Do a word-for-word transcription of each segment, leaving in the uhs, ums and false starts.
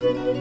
Oh,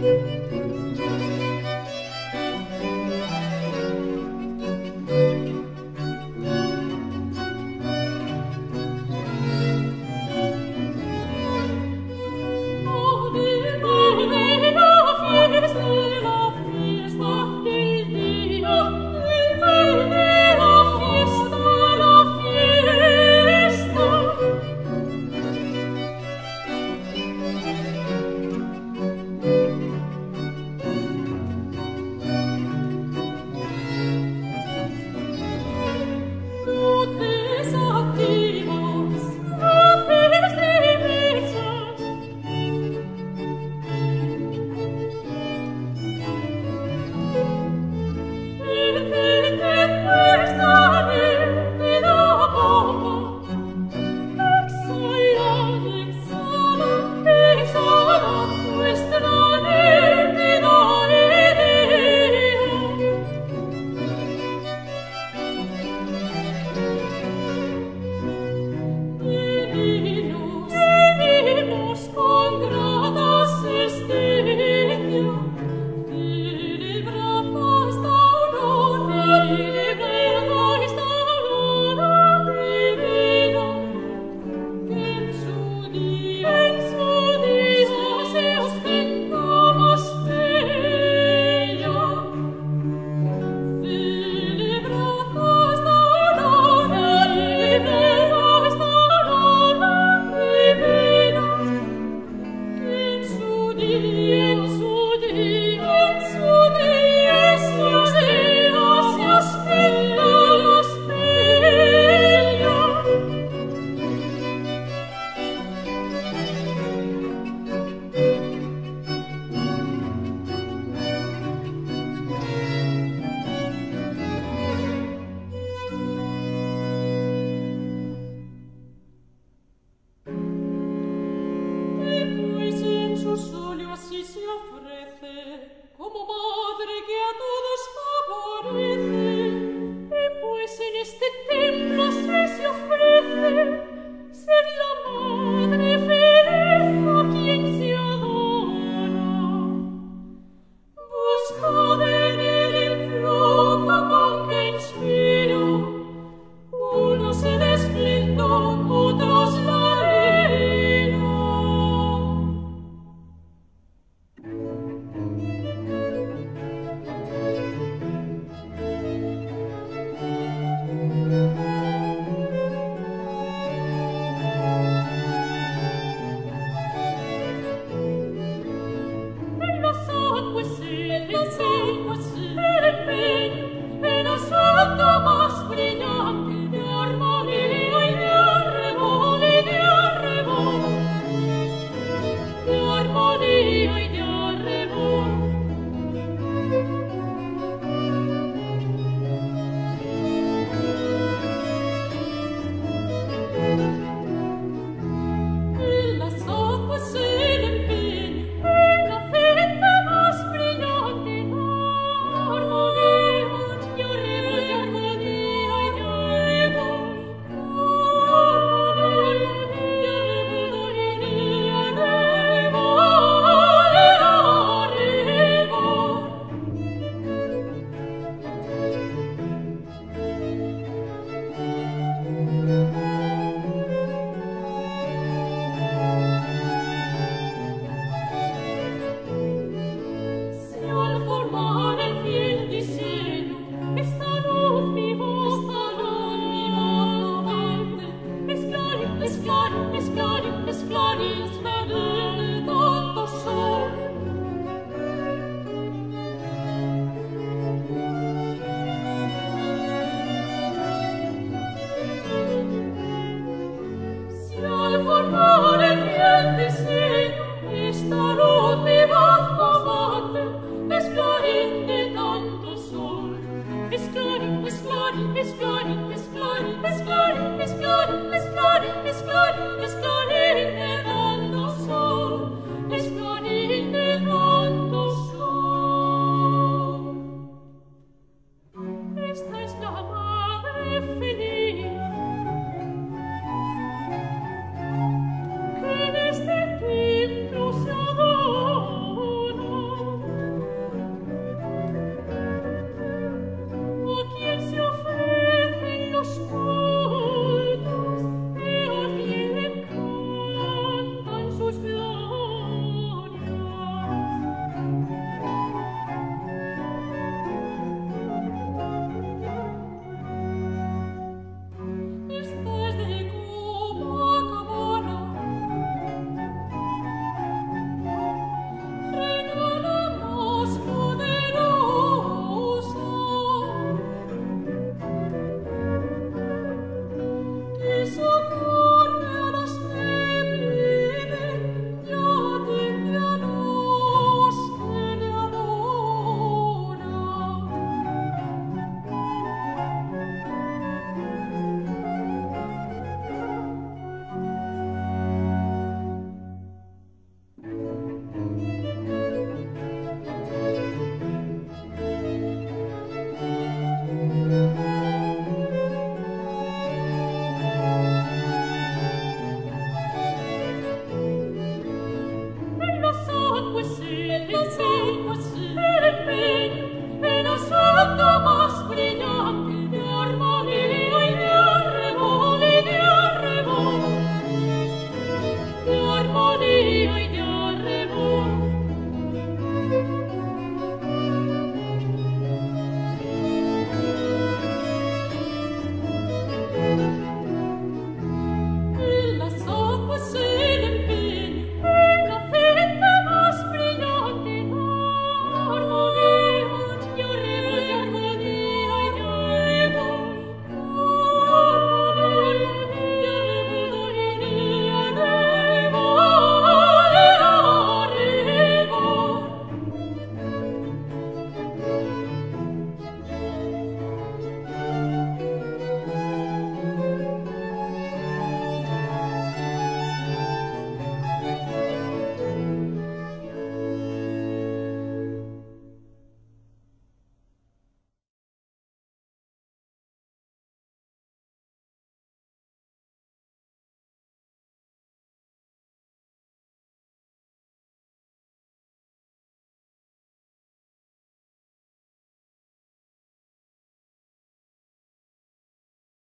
was silly.